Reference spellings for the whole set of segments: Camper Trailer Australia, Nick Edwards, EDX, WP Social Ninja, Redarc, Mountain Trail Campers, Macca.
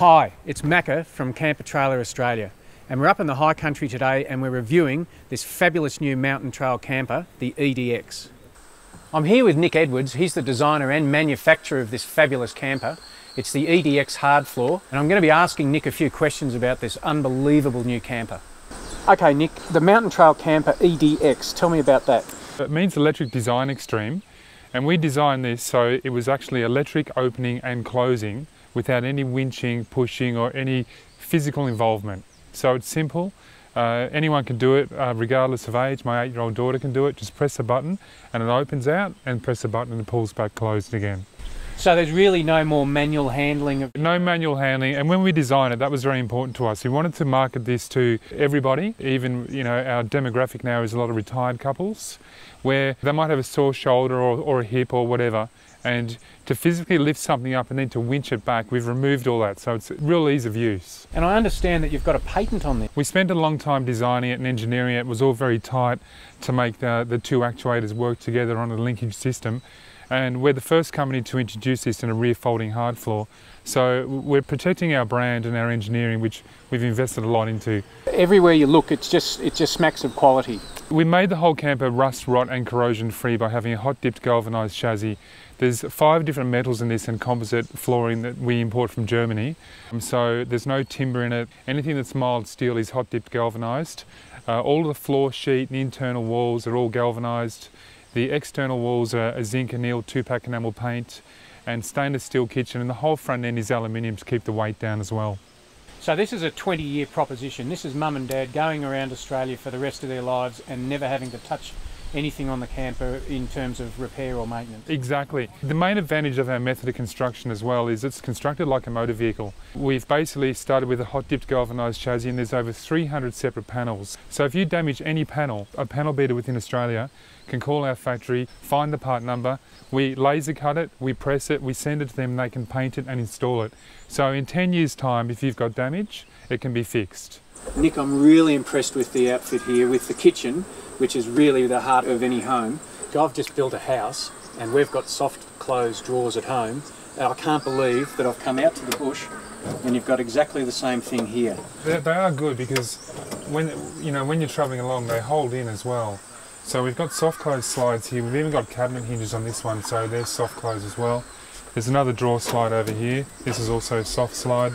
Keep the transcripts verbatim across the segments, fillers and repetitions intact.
Hi, it's Macca from Camper Trailer Australia, and we're up in the high country today and we're reviewing this fabulous new Mountain Trail Camper, the E D X. I'm here with Nick Edwards. He's the designer and manufacturer of this fabulous camper. It's the E D X hard floor, and I'm going to be asking Nick a few questions about this unbelievable new camper. Okay Nick, the Mountain Trail Camper E D X, tell me about that. It means Electric Design Extreme, and we designed this so it was actually electric opening and closing without any winching, pushing or any physical involvement. So it's simple, uh, anyone can do it uh, regardless of age. My eight-year-old daughter can do it. Just press the button and it opens out, and press the button and it pulls back closed again. So there's really no more manual handling? Of no manual handling, and when we designed it, that was very important to us. We wanted to market this to everybody. Even, you know, our demographic now is a lot of retired couples where they might have a sore shoulder or, or a hip or whatever, and to physically lift something up and then to winch it back, we've removed all that, so it's real ease of use. And I understand that you've got a patent on this. We spent a long time designing it and engineering it. It was all very tight to make the, the two actuators work together on a linkage system, and we're the first company to introduce this in a rear folding hard floor. So we're protecting our brand and our engineering, which we've invested a lot into. Everywhere you look, it's just, it just smacks of quality. We made the whole camper rust, rot and corrosion free by having a hot dipped galvanised chassis. There's five different metals in this and composite flooring that we import from Germany. So there's no timber in it. Anything that's mild steel is hot dipped galvanised. Uh, all of the floor sheet and the internal walls are all galvanised. The external walls are a zinc annealed two-pack enamel paint and stainless steel kitchen, and the whole front end is aluminium to keep the weight down as well. So this is a twenty-year proposition. This is mum and dad going around Australia for the rest of their lives and never having to touch anything on the camper in terms of repair or maintenance. Exactly. The main advantage of our method of construction as well is it's constructed like a motor vehicle. We've basically started with a hot dipped galvanised chassis, and there's over three hundred separate panels. So if you damage any panel, a panel beater within Australia can call our factory, find the part number, we laser cut it, we press it, we send it to them, they can paint it and install it. So in ten years time, if you've got damage, it can be fixed. Nick, I'm really impressed with the outfit here, with the kitchen, which is really the heart of any home. I've just built a house and we've got soft close drawers at home. I can't believe that I've come out to the bush and you've got exactly the same thing here. They, they are good because when, you know, when you're travelling along, they hold in as well. So we've got soft close slides here. We've even got cabinet hinges on this one, so they're soft close as well. There's another drawer slide over here. This is also a soft slide.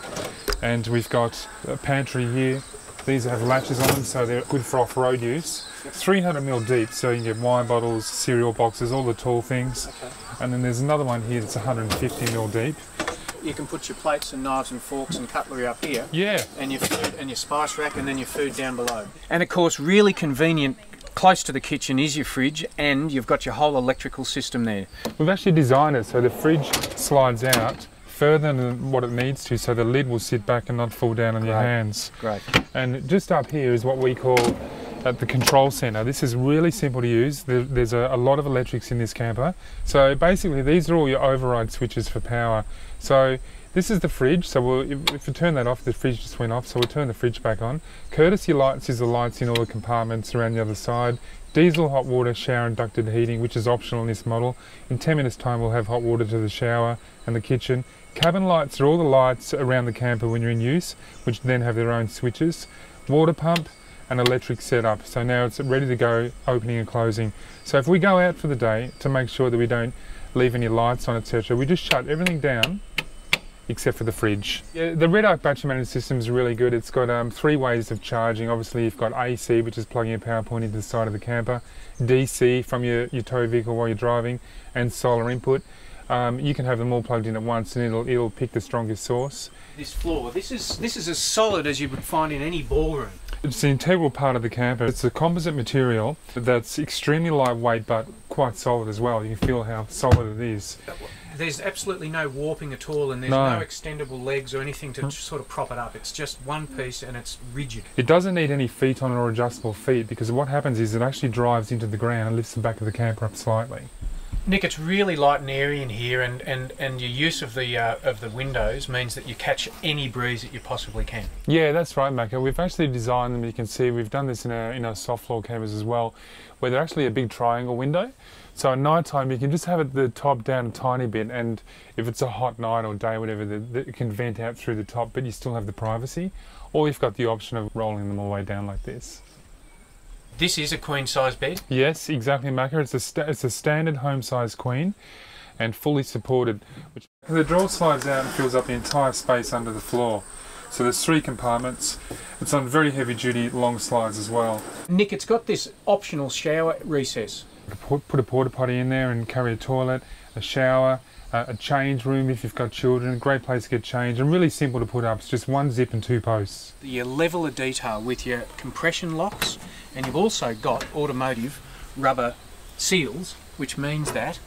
And we've got a pantry here. These have latches on them, so they're good for off-road use. three hundred mil deep, so you can get wine bottles, cereal boxes, all the tall things. Okay. And then there's another one here that's one hundred fifty mil deep. You can put your plates and knives and forks and cutlery up here. Yeah. And your food and your spice rack, and then your food down below. And of course, really convenient, close to the kitchen is your fridge, and you've got your whole electrical system there. We've actually designed it so the fridge slides out further than what it needs to, so the lid will sit back and not fall down on Great. Your hands. Great. And just up here is what we call at the control center. This is really simple to use. There's a, a lot of electrics in this camper. So basically these are all your override switches for power. So this is the fridge, so we'll, if, if we turn that off, the fridge just went off, so we'll turn the fridge back on. Courtesy lights is the lights in all the compartments around the other side. Diesel, hot water, shower and ducted heating, which is optional in this model. In ten minutes time we'll have hot water to the shower and the kitchen. Cabin lights are all the lights around the camper when you're in use, which then have their own switches. Water pump, an electric setup, so now it's ready to go, opening and closing. So if we go out for the day, to make sure that we don't leave any lights on, et cetera, we just shut everything down except for the fridge. Yeah, the Redarc battery management system is really good. It's got um, three ways of charging. Obviously you've got A C, which is plugging your power point into the side of the camper, D C from your, your tow vehicle while you're driving, and solar input. Um, you can have them all plugged in at once, and it'll it'll pick the strongest source. This floor, this is this is as solid as you would find in any ballroom. It's an integral part of the camper. It's a composite material that's extremely lightweight but quite solid as well. You can feel how solid it is. There's absolutely no warping at all, and there's no, no extendable legs or anything to sort of prop it up. It's just one piece and it's rigid. It doesn't need any feet on it or adjustable feet, because what happens is it actually drives into the ground and lifts the back of the camper up slightly. Nick, it's really light and airy in here, and, and, and your use of the uh, of the windows means that you catch any breeze that you possibly can. Yeah, that's right, Macca. We've actually designed them, you can see, we've done this in our, in our soft floor campers as well, where they're actually a big triangle window. So at night time, you can just have it the top down a tiny bit, and if it's a hot night or day, whatever, it can vent out through the top, but you still have the privacy. Or you've got the option of rolling them all the way down like this. This is a queen size bed? Yes, exactly, Macca. It's a, st it's a standard home size queen and fully supported. Which the drawer slides out and fills up the entire space under the floor. So there's three compartments. It's on very heavy duty long slides as well. Nick, it's got this optional shower recess. Put a porta potty in there and carry a toilet, a shower, uh, a change room if you've got children, a great place to get changed, and really simple to put up. It's just one zip and two posts. Your level of detail with your compression locks, and you've also got automotive rubber seals, which means that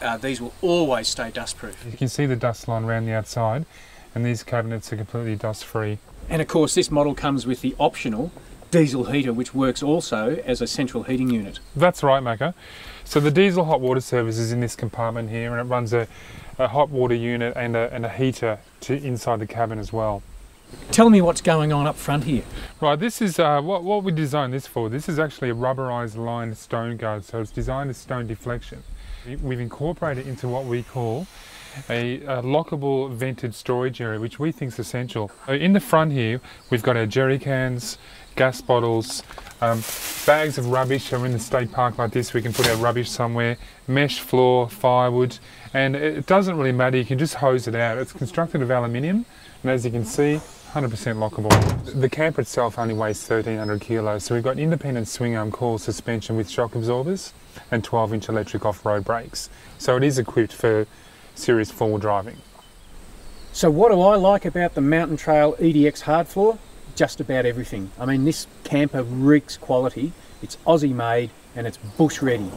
uh, these will always stay dust proof. You can see the dust line around the outside, and these cabinets are completely dust free. And of course this model comes with the optional diesel heater, which works also as a central heating unit. That's right, Macca. So the diesel hot water service is in this compartment here, and it runs a, a hot water unit and a, and a heater to inside the cabin as well. Tell me what's going on up front here. Right, this is uh, what, what we designed this for. This is actually a rubberized lined stone guard, so it's designed as stone deflection. We've incorporated into what we call A, a lockable vented storage area, which we think is essential. In the front here, we've got our jerry cans, gas bottles, um, bags of rubbish. So we're in the state park like this, we can put our rubbish somewhere, mesh floor, firewood, and it doesn't really matter, you can just hose it out. It's constructed of aluminium, and as you can see, one hundred percent lockable. The camper itself only weighs thirteen hundred kilos, so we've got independent swing arm coil suspension with shock absorbers and twelve inch electric off-road brakes. So it is equipped for serious four-wheel driving. So what do I like about the Mountain Trail E D X hard floor? Just about everything. I mean, this camper reeks quality. It's Aussie made and it's bush ready.